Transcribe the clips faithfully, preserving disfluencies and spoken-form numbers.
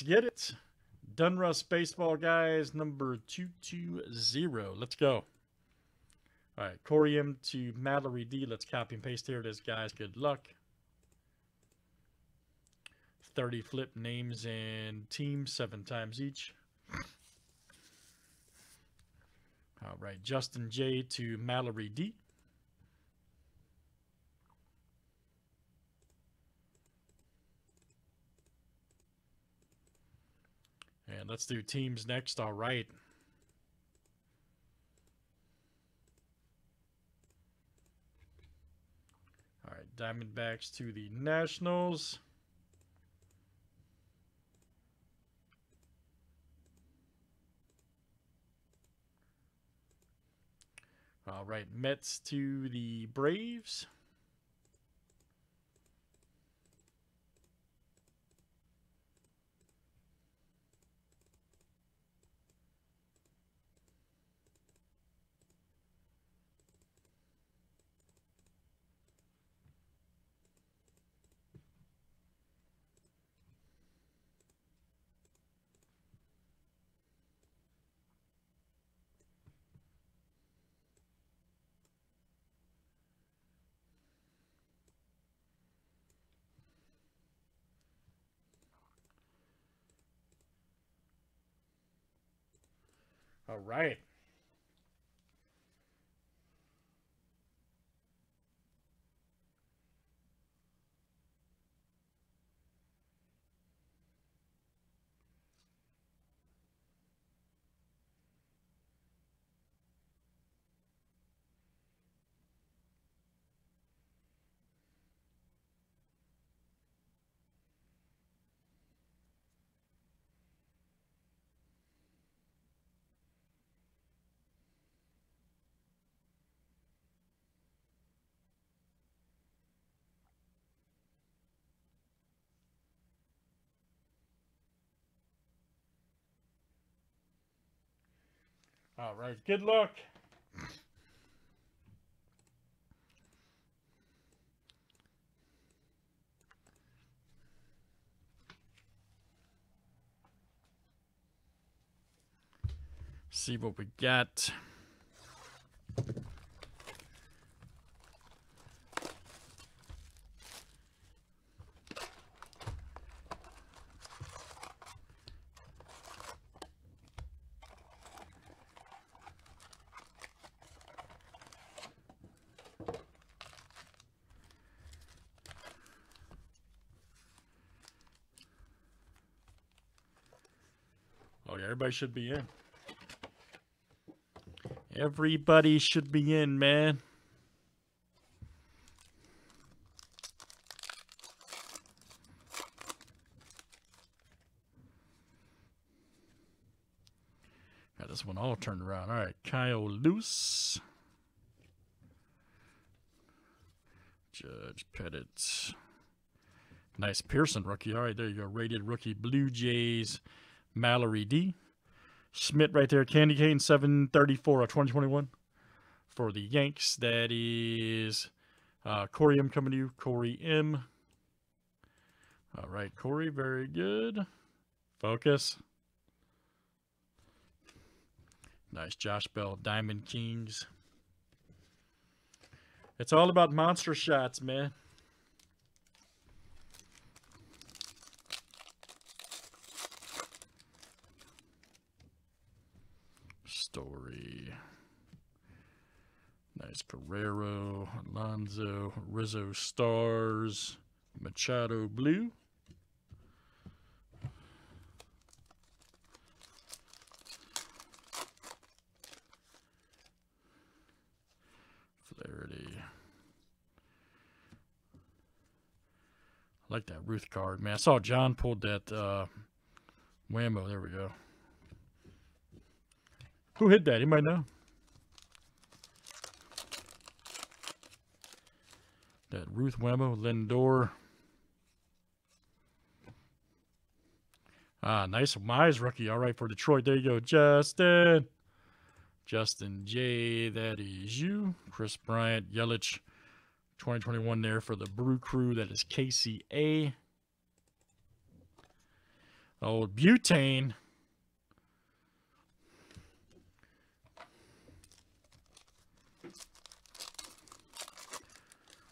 Let's get it. Donruss Baseball Guys, number two two zero. Let's go. All right, Corey M to Mallory D. Let's copy and paste. Here it is, guys. Good luck. thirty flip names and teams, seven times each. All right, Justin J to Mallory D. And let's do teams next. All right. All right, Diamondbacks to the Nationals. All right, Mets to the Braves. All right. All right, good luck. See what we got. Everybody should be in. Everybody should be in, man. Got this one all turned around. All right, Kyle Luce. Judge Pettit. Nice Pearson rookie. All right, there you go. Rated rookie, Blue Jays. Mallory D. Schmidt right there. Candy Cane, seven thirty-four of twenty twenty-one for the Yanks. That is uh, Corey M coming to you. Corey M. All right, Corey. Very good. Focus. Nice. Josh Bell, Diamond Kings. It's all about monster shots, man. Story. Nice. Guerrero, Alonzo, Rizzo Stars, Machado Blue. Flaherty. I like that Ruth card, man. I saw John pulled that uh, Whammo. There we go. Who hit that? Anybody know? That Ruth Whammo, Lindor. Ah, nice Mize rookie. All right, for Detroit. There you go, Justin. Justin J. That is you. Chris Bryant, Yelich, twenty twenty-one there for the Brew Crew. That is K C A. Old butane.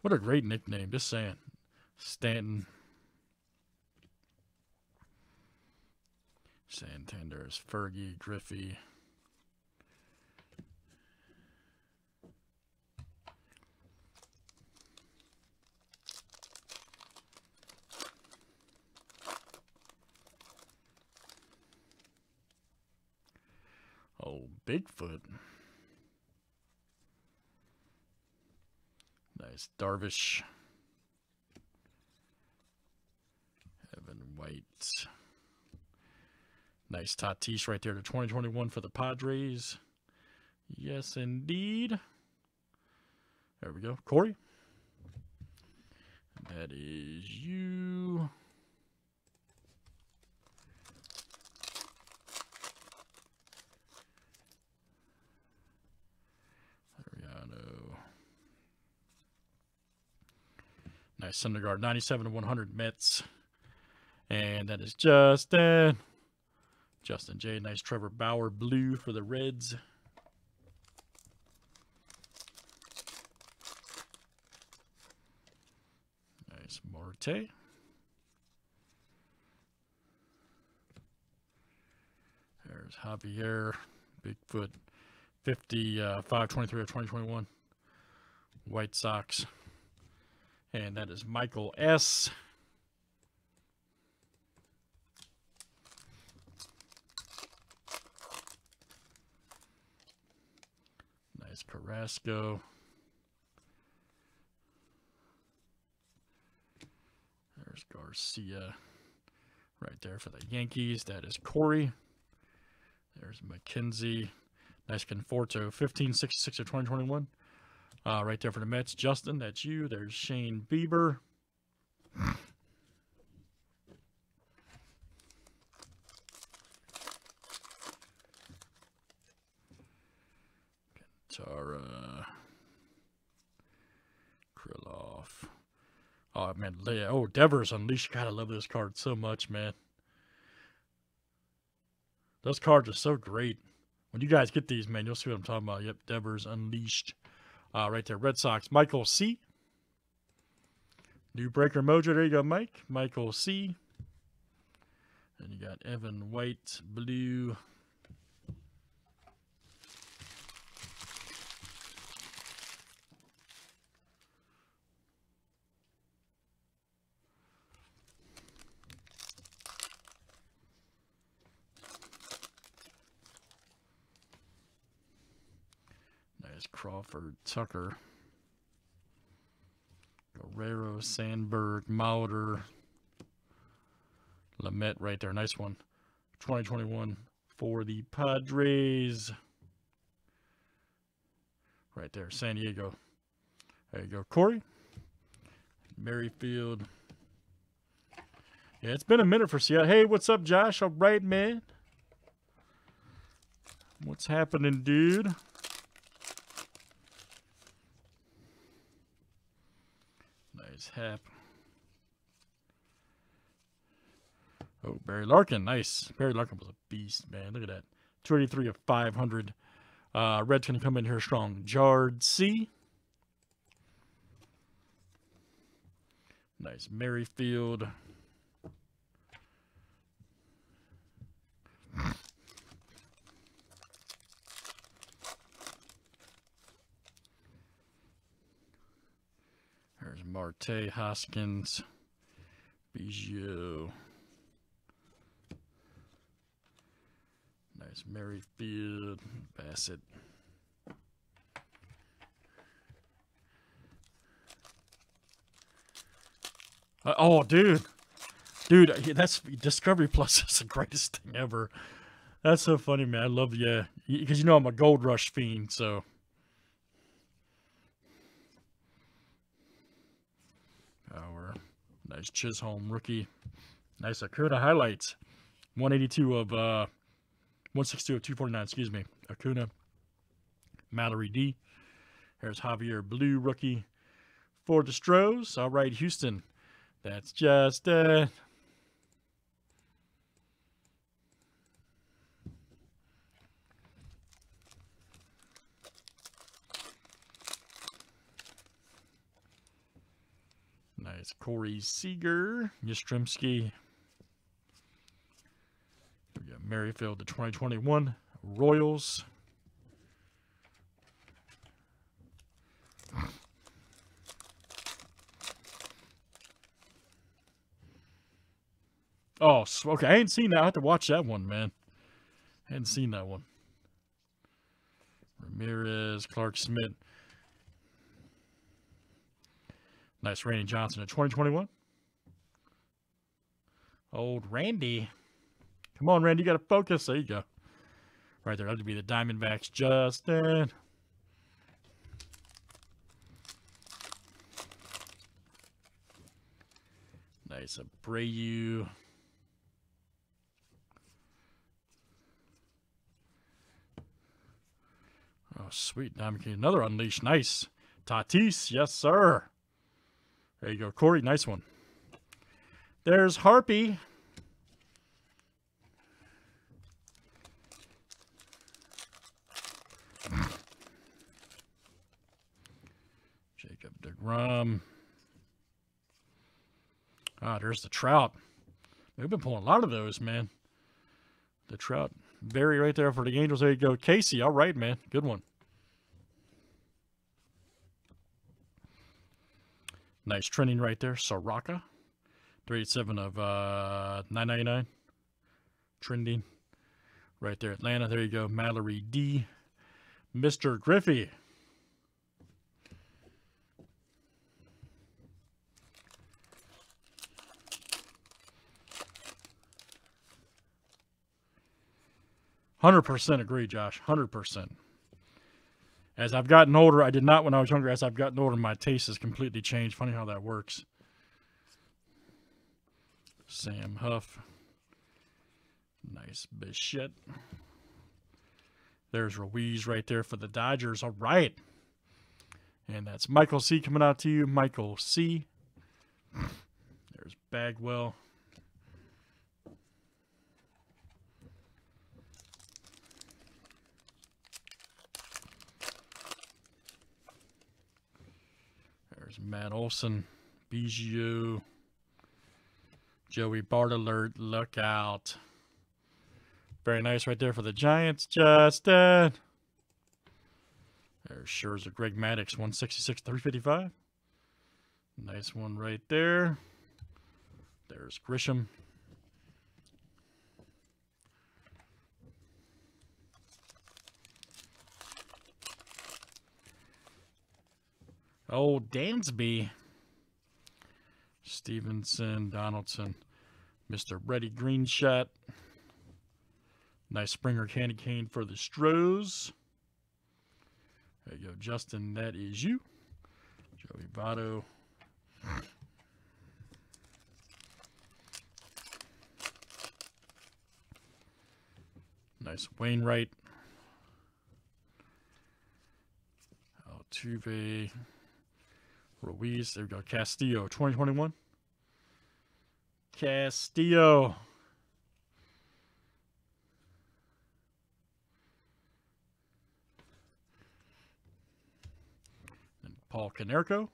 What a great nickname, just saying. Stanton. Santander's Fergie, Griffey. Oh, Bigfoot. Nice. Darvish. Evan White. Nice Tatis right there to twenty twenty-one for the Padres. Yes, indeed. There we go. Corey. That is you. Nice Syndergaard, ninety-seven to one hundred Mets. And that is Justin. Justin J. Nice Trevor Bauer, blue for the Reds. Nice Marte. There's Javier, Bigfoot, fifty-five twenty-three uh, of twenty twenty-one. White Sox. And that is Michael S. Nice Carrasco. There's Garcia right there for the Yankees. That is Corey. There's McKenzie. Nice Conforto, fifteen sixty-six of twenty twenty-one. Uh, right there for the Mets. Justin, that's you. There's Shane Bieber. Cantara. Krylov. Oh, man. Oh, Devers Unleashed. God, I love this card so much, man. Those cards are so great. When you guys get these, man, you'll see what I'm talking about. Yep, Devers Unleashed. Uh, right there, Red Sox, Michael C. New Breaker Mojo, there you go, Mike. Michael C. And you got Evan White, blue. Crawford, Tucker, Guerrero, Sandberg, Mauder, Lamet right there. Nice one. twenty twenty-one for the Padres. Right there, San Diego. There you go, Corey. Merrifield. Yeah, it's been a minute for Seattle. Hey, what's up, Josh? All right, man. What's happening, dude? Hap. Oh, Barry Larkin. Nice. Barry Larkin was a beast, man. Look at that. two eighty-three of five hundred. Uh, Red's going to come in here strong. Jard C. Nice. Merrifield. Marte, Hoskins, Bijou. Nice Merrifield, Bassett. Uh, oh, dude. Dude, that's Discovery Plus is the greatest thing ever. That's so funny, man. I love you. Because you know I'm a Gold Rush fiend, so. Nice Chisholm rookie. Nice Acuna highlights. one eighty-two of, uh, one sixty-two of two forty-nine, excuse me. Acuna. Mallory D. Here's Javier Blue rookie for the Stros. All right, Houston. That's just, uh, That's Corey Seager, Yastrzemski. We got Merrifield, the twenty twenty-one Royals. Oh, okay. I ain't seen that. I have to watch that one, man. I hadn't seen that one. Ramirez, Clark Smith. Nice Randy Johnson in twenty twenty-one. Old Randy. Come on, Randy. You got to focus. There you go. Right there. That would be the Diamondbacks. Justin. Nice Abreu. Oh, sweet. Diamond King. Another Unleashed. Nice. Tatis. Yes, sir. There you go. Corey, nice one. There's Harpy. Jacob DeGrom. Ah, there's the Trout. We've been pulling a lot of those, man. The Trout. Barry right there for the Angels. There you go. Casey, all right, man. Good one. Nice trending right there. Soraka. three eighty-seven of uh, nine ninety-nine. Trending. Right there. Atlanta. There you go. Mallory D. Mister Griffey. one hundred percent agree, Josh. one hundred percent. As I've gotten older, I did not when I was younger. As I've gotten older, my taste has completely changed. Funny how that works. Sam Huff. Nice Bichette. There's Ruiz right there for the Dodgers. All right. And that's Michael C. coming out to you. Michael C. There's Bagwell. Matt Olson, Bijou, Joey Bartolert, look out. Very nice right there for the Giants, Justin. There's Scherzer, Greg Maddux, one sixty-six, three fifty-five. Nice one right there. There's Grisham. Oh, Dansby, Stevenson, Donaldson, Mister Reddy Greenshot. Nice Springer Candy Cane for the Stros. There you go, Justin, that is you. Joey Votto. Nice Wainwright. Altuve. Ruiz, there we go. Castillo, twenty twenty-one. Castillo. And Paul Konerko. All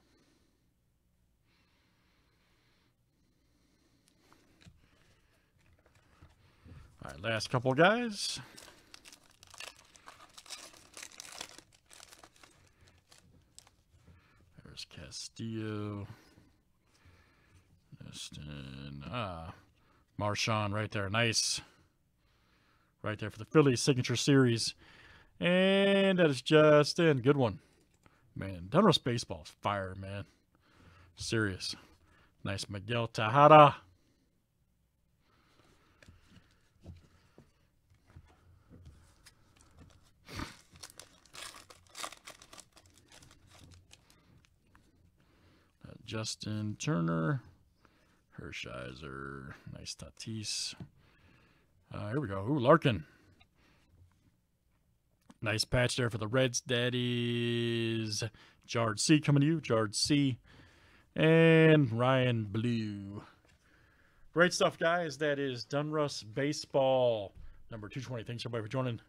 right, last couple guys. Castillo, Justin, ah, Marchand right there. Nice. Right there for the Phillies Signature Series. And that is Justin. Good one. Man, Donruss baseball's fire, man. Serious. Nice Miguel Tejada. Justin Turner, Hershiser, nice Tatis. Uh, here we go. Ooh, Larkin. Nice patch there for the Reds. That is Jard C. coming to you. Jard C. And Ryan Blue. Great stuff, guys. That is Donruss Baseball number two twenty. Thanks, everybody, for joining.